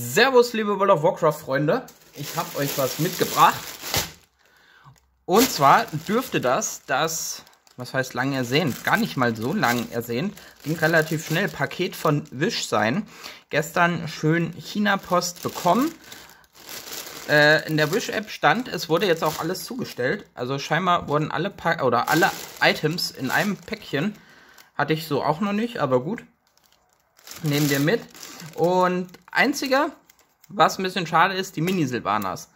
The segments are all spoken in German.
Servus, liebe World of Warcraft-Freunde. Ich habe euch was mitgebracht. Und zwar dürfte das, was heißt lang ersehnt, gar nicht mal so lang ersehnt, ging relativ schnell, Paket von Wish sein. Gestern schön China Post bekommen. In der Wish-App stand, es wurde jetzt auch alles zugestellt. Also scheinbar wurden alle Items in einem Päckchen. Hatte ich so auch noch nicht, aber gut. Nehmen wir mit. Und einziger, was ein bisschen schade ist, die Mini-Sylvanas.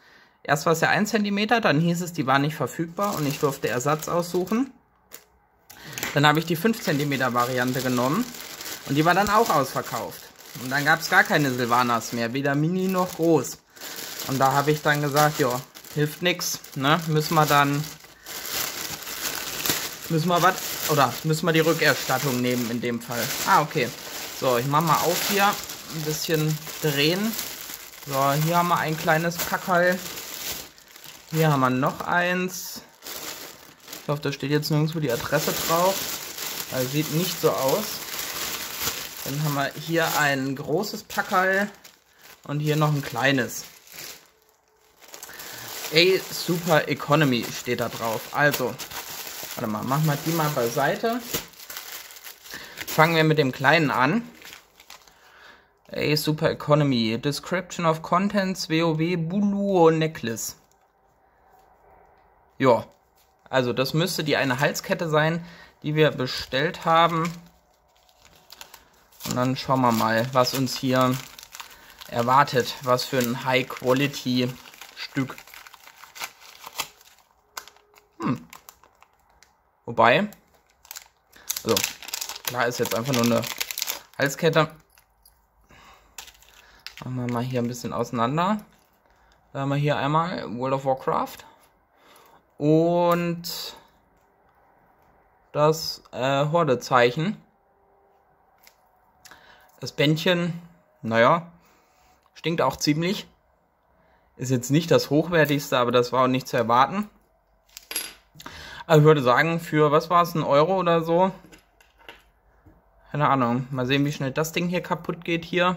Erst war es ja 1 cm, dann hieß es, die war nicht verfügbar und ich durfte Ersatz aussuchen. Dann habe ich die 5 cm Variante genommen und die war dann auch ausverkauft. Und dann gab es gar keine Sylvanas mehr, weder Mini noch groß. Und da habe ich dann gesagt, ja, hilft nichts, ne? Müssen wir die Rückerstattung nehmen in dem Fall. Ah, okay. So, ich mache mal auf hier, ein bisschen drehen. So, hier haben wir ein kleines Packerl. Hier haben wir noch eins. Ich hoffe, da steht jetzt nirgendwo die Adresse drauf. Also sieht nicht so aus. Dann haben wir hier ein großes Packerl und hier noch ein kleines. A Super Economy steht da drauf. Also, warte mal, machen wir die mal beiseite. Fangen wir mit dem Kleinen an. A Super Economy. Description of Contents WoW Buluo Necklace. Ja, also das müsste die eine Halskette sein, die wir bestellt haben. Und dann schauen wir mal, was uns hier erwartet. Was für ein High-Quality-Stück. Wobei, also klar ist jetzt einfach nur eine Halskette. Machen wir mal hier ein bisschen auseinander. Da haben wir hier einmal World of Warcraft. Und das Horde-Zeichen. Das Bändchen, naja, stinkt auch ziemlich. Ist jetzt nicht das hochwertigste, aber das war auch nicht zu erwarten. Also ich würde sagen, für, was war es, 1 Euro oder so? Keine Ahnung. Mal sehen, wie schnell das Ding hier kaputt geht hier.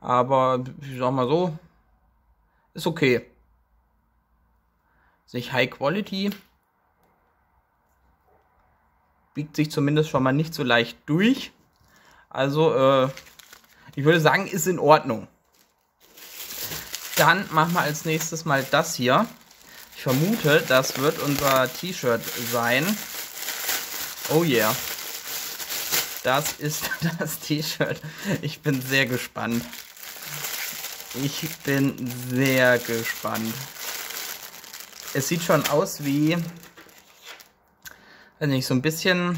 Aber ich sag mal so, ist okay. Ist nicht High Quality. Biegt sich zumindest schon mal nicht so leicht durch. Also, ich würde sagen, ist in Ordnung. Dann machen wir als nächstes mal das hier. Ich vermute, das wird unser T-Shirt sein. Oh yeah. Das ist das T-Shirt. Ich bin sehr gespannt. Es sieht schon aus wie, weiß nicht, so ein bisschen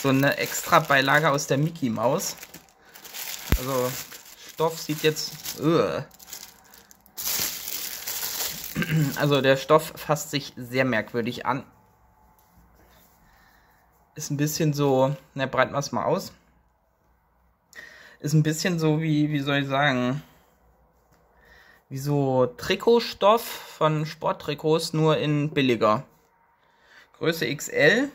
so eine extra Beilage aus der Mickey Maus. Also Stoff sieht jetzt, also der Stoff fasst sich sehr merkwürdig an. Ist ein bisschen so, na, breiten wir es mal aus. Ist ein bisschen so wie, wie soll ich sagen, wie so Trikotstoff von Sporttrikots, nur in billiger. Größe XL.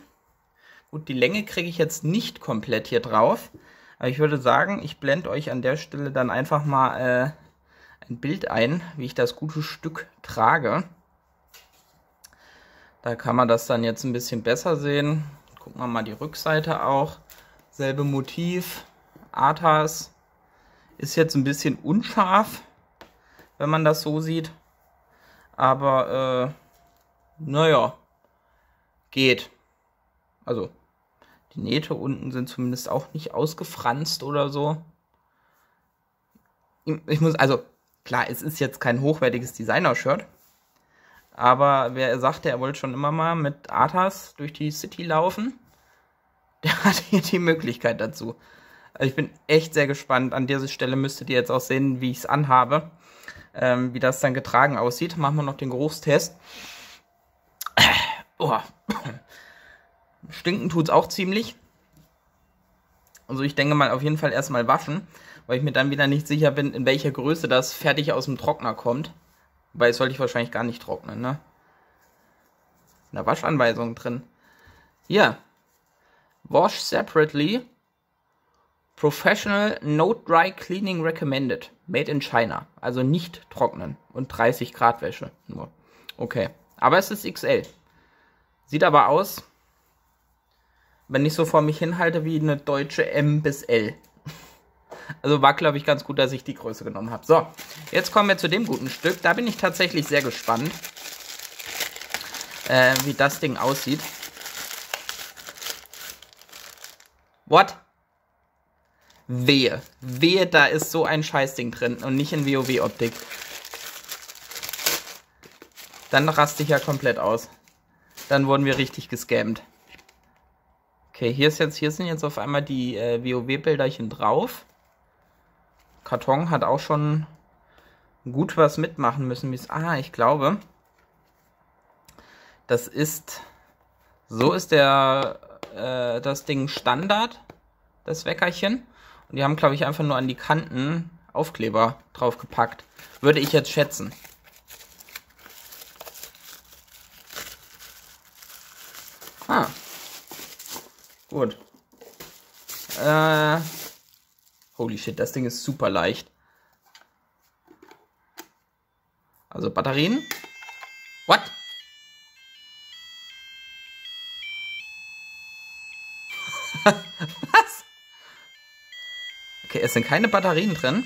Gut, die Länge kriege ich jetzt nicht komplett hier drauf. Aber ich würde sagen, ich blende euch an der Stelle dann einfach mal ein Bild ein, wie ich das gute Stück trage. Da kann man das dann jetzt ein bisschen besser sehen. Gucken wir mal die Rückseite auch. Selbe Motiv. Arthas. Ist jetzt ein bisschen unscharf, wenn man das so sieht. Aber, naja, geht. Also, die Nähte unten sind zumindest auch nicht ausgefranst oder so. Ich muss, also, klar, es ist jetzt kein hochwertiges Designer-Shirt. Aber wer sagte, er wollte schon immer mal mit Arthas durch die City laufen, der hat hier die Möglichkeit dazu. Also ich bin echt sehr gespannt. An dieser Stelle müsstet ihr jetzt auch sehen, wie ich es anhabe. Wie das dann getragen aussieht. Machen wir noch den Geruchstest. Oh. Stinken tut es auch ziemlich. Also ich denke mal auf jeden Fall erstmal waschen, weil ich mir dann wieder nicht sicher bin, in welcher Größe das fertig aus dem Trockner kommt. Weil es sollte ich wahrscheinlich gar nicht trocknen, ne? Eine Waschanweisung drin. Hier. Wash separately. Professional No Dry Cleaning Recommended. Made in China. Also nicht trocknen. Und 30 Grad Wäsche. Nur. Okay. Aber es ist XL. Sieht aber aus, wenn ich so vor mich hinhalte, wie eine deutsche M bis L. Also war, glaube ich, ganz gut, dass ich die Größe genommen habe. So, jetzt kommen wir zu dem guten Stück. Da bin ich tatsächlich sehr gespannt, wie das Ding aussieht. What? Wehe. Wehe, da ist so ein Scheißding drin und nicht in WoW-Optik. Dann raste ich ja komplett aus. Dann wurden wir richtig gescammt. Okay, hier sind jetzt auf einmal die WoW-Bilderchen drauf. Karton hat auch schon gut was mitmachen müssen. Ah, ich glaube, das ist, so ist das Ding Standard, das Weckerchen. Und die haben, glaube ich, einfach nur an die Kanten Aufkleber draufgepackt. Würde ich jetzt schätzen. Ah. Gut. Holy shit, das Ding ist super leicht. Also Batterien. What? Was? Okay, es sind keine Batterien drin.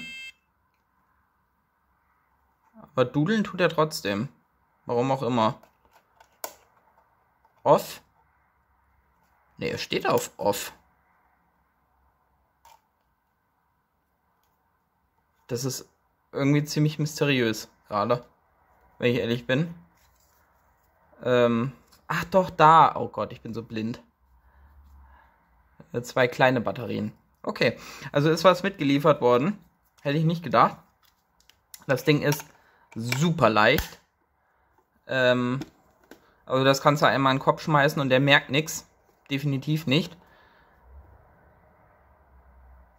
Aber dudeln tut er trotzdem. Warum auch immer. Off. Ne, er steht auf Off. Das ist irgendwie ziemlich mysteriös gerade, wenn ich ehrlich bin. Ach doch, da. Oh Gott, ich bin so blind. 2 kleine Batterien. Okay, also ist was mitgeliefert worden. Hätte ich nicht gedacht. Das Ding ist super leicht. Also das kannst du einmal in den Kopf schmeißen und der merkt nichts. Definitiv nicht.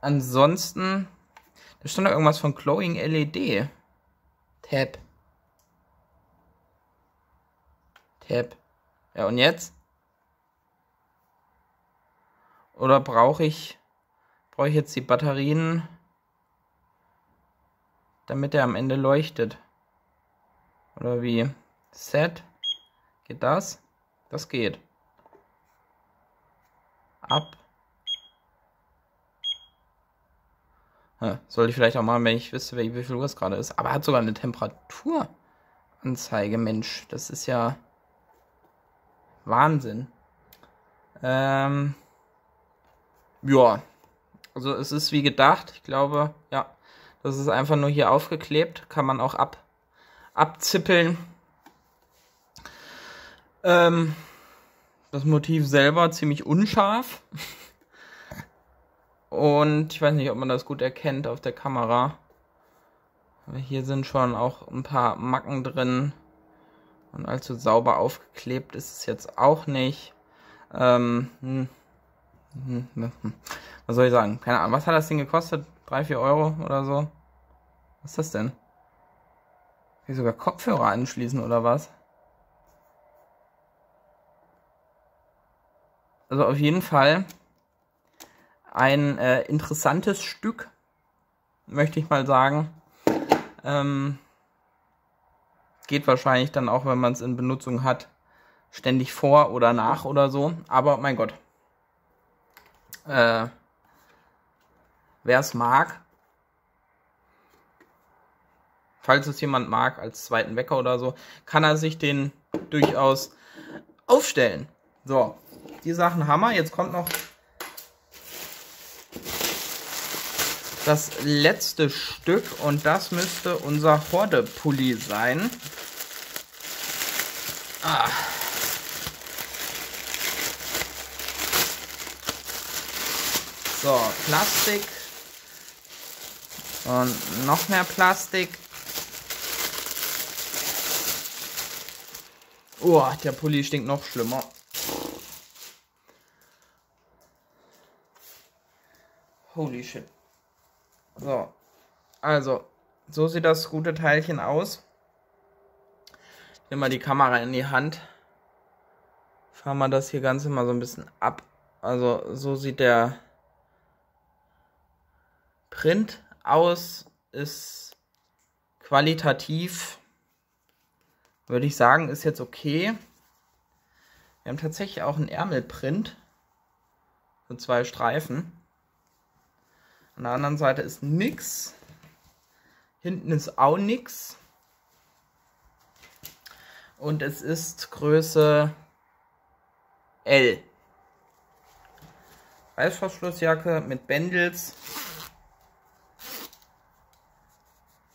Ansonsten, da stand da irgendwas von Glowing LED. Tab. Tab. Ja, und jetzt? Oder brauche ich jetzt die Batterien, damit er am Ende leuchtet? Oder wie? Set. Geht das? Das geht. Ab. Sollte ich vielleicht auch machen, wenn ich wüsste, wie viel Uhr es gerade ist. Aber er hat sogar eine Temperaturanzeige. Mensch, das ist ja Wahnsinn. Ja, also es ist wie gedacht. Ich glaube, ja, das ist einfach nur hier aufgeklebt. Kann man auch abzippeln. Das Motiv selber ziemlich unscharf. Und ich weiß nicht, ob man das gut erkennt auf der Kamera. Aber hier sind schon auch ein paar Macken drin. Und allzu sauber aufgeklebt ist es jetzt auch nicht. Was soll ich sagen? Keine Ahnung. Was hat das Ding gekostet? 3, 4 € oder so? Was ist das denn? Kann ich sogar Kopfhörer anschließen oder was? Also auf jeden Fall ein interessantes Stück, möchte ich mal sagen. Geht wahrscheinlich dann auch, wenn man es in Benutzung hat, ständig vor oder nach oder so. Aber mein Gott. Wer es mag, falls es jemand mag, als zweiten Wecker oder so, kann er sich den durchaus aufstellen. So, die Sachen haben wir. Jetzt kommt noch das letzte Stück und das müsste unser Horde-Pulli sein. Ah. So, Plastik und noch mehr Plastik. Oh, der Pulli stinkt noch schlimmer. Holy shit. So, also, so sieht das gute Teilchen aus. Ich nehme mal die Kamera in die Hand. Fahren wir das hier Ganze mal so ein bisschen ab. Also, so sieht der Print aus ist qualitativ, würde ich sagen, ist jetzt okay. Wir haben tatsächlich auch einen Ärmelprint. So zwei Streifen. An der anderen Seite ist nix. Hinten ist auch nix. Und es ist Größe L. Reißverschlussjacke mit Bändels.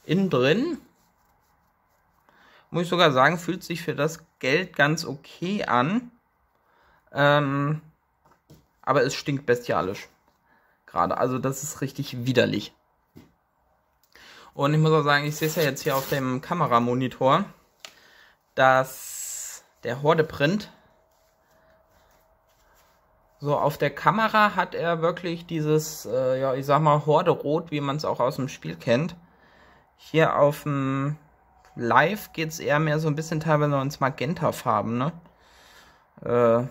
Innen drin, muss ich sogar sagen, fühlt sich für das Geld ganz okay an. Aber es stinkt bestialisch. Gerade, also das ist richtig widerlich. Und ich muss auch sagen, ich sehe es ja jetzt hier auf dem Kameramonitor, dass der Horde-Print, so auf der Kamera hat er wirklich dieses, ja, ich sag mal Horde-Rot, wie man es auch aus dem Spiel kennt. Hier auf dem Live geht es eher mehr so ein bisschen teilweise noch ins Magenta-Farben, ne? Ja,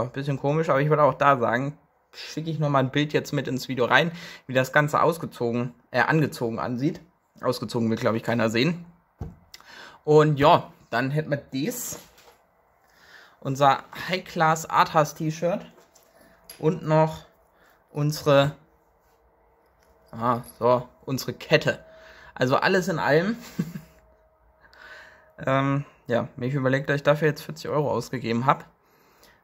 ein bisschen komisch, aber ich würde auch da sagen, schicke ich nochmal ein Bild jetzt mit ins Video rein, wie das Ganze angezogen ansieht. Ausgezogen will, glaube ich, keiner sehen. Und ja, dann hätten wir dies. Unser High-Class Arthas T-Shirt. Und noch unsere, unsere Kette. Also alles in allem. Ja, wenn ich überlege, dass ich dafür jetzt 40 € ausgegeben habe,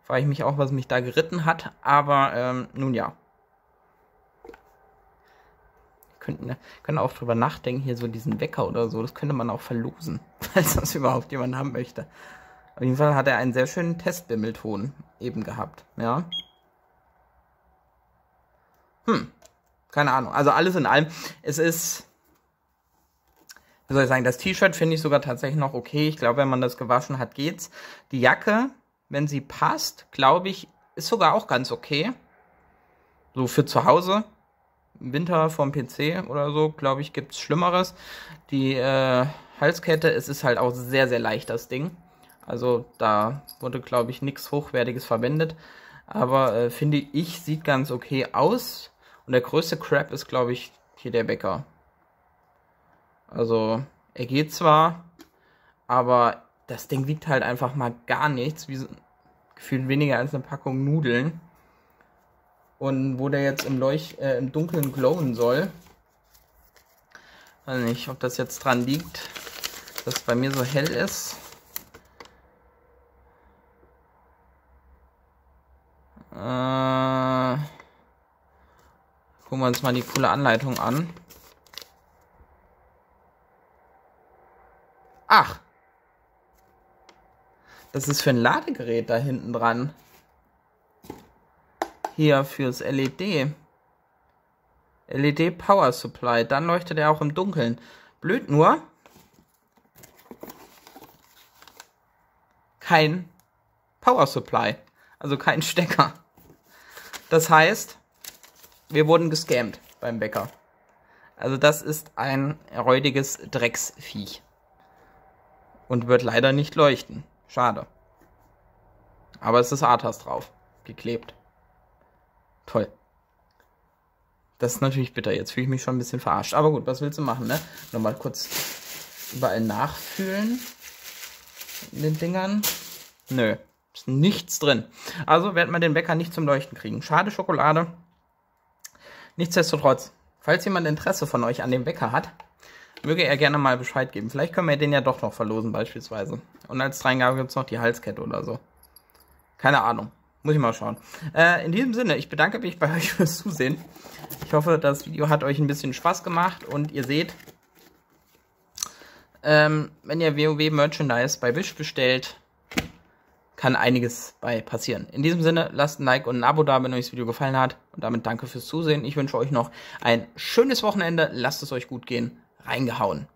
frage ich mich auch, was mich da geritten hat, aber nun ja. Können auch drüber nachdenken, hier so diesen Wecker oder so, das könnte man auch verlosen, falls das überhaupt jemand haben möchte. Auf jeden Fall hat er einen sehr schönen Testbimmelton eben gehabt, ja. Keine Ahnung, also alles in allem, es ist, wie soll ich sagen, das T-Shirt finde ich sogar tatsächlich noch okay. Ich glaube, wenn man das gewaschen hat, geht's. Die Jacke, wenn sie passt, glaube ich, ist sogar auch ganz okay. So für zu Hause, im Winter vorm PC oder so, glaube ich, gibt es Schlimmeres. Die Halskette, es ist halt auch sehr, sehr leicht, das Ding. Also da wurde, glaube ich, nichts Hochwertiges verwendet. Aber finde ich, sieht ganz okay aus. Und der größte Crap ist, glaube ich, hier der Bäcker. Also, er geht zwar, aber das Ding wiegt halt einfach mal gar nichts. Wie, gefühlt weniger als eine Packung Nudeln. Und wo der jetzt im Dunkeln glowen soll. Weiß nicht, ob das jetzt dran liegt, dass es bei mir so hell ist. Gucken wir uns mal die coole Anleitung an. Ach, das ist für ein Ladegerät da hinten dran. Hier fürs LED. LED Power Supply. Dann leuchtet er auch im Dunkeln. Blöd nur. Kein Power Supply. Also kein Stecker. Das heißt, wir wurden gescammt beim Bäcker. Also das ist ein räudiges Drecksviech. Und wird leider nicht leuchten. Schade. Aber es ist Arthas drauf. Geklebt. Toll. Das ist natürlich bitter. Jetzt fühle ich mich schon ein bisschen verarscht. Aber gut, was willst du machen, ne? Nochmal kurz überall nachfühlen. In den Dingern. Nö. Ist nichts drin. Also werden wir den Bäcker nicht zum Leuchten kriegen. Schade Schokolade. Nichtsdestotrotz, falls jemand Interesse von euch an dem Bäcker hat, möge er gerne mal Bescheid geben. Vielleicht können wir den ja doch noch verlosen beispielsweise. Und als Dreingabe gibt es noch die Halskette oder so. Keine Ahnung. Muss ich mal schauen. In diesem Sinne, ich bedanke mich bei euch fürs Zusehen. Ich hoffe, das Video hat euch ein bisschen Spaß gemacht. Und ihr seht, wenn ihr WoW-Merchandise bei Wish bestellt, kann einiges bei passieren. In diesem Sinne, lasst ein Like und ein Abo da, wenn euch das Video gefallen hat. Und damit danke fürs Zusehen. Ich wünsche euch noch ein schönes Wochenende. Lasst es euch gut gehen. Reingehauen.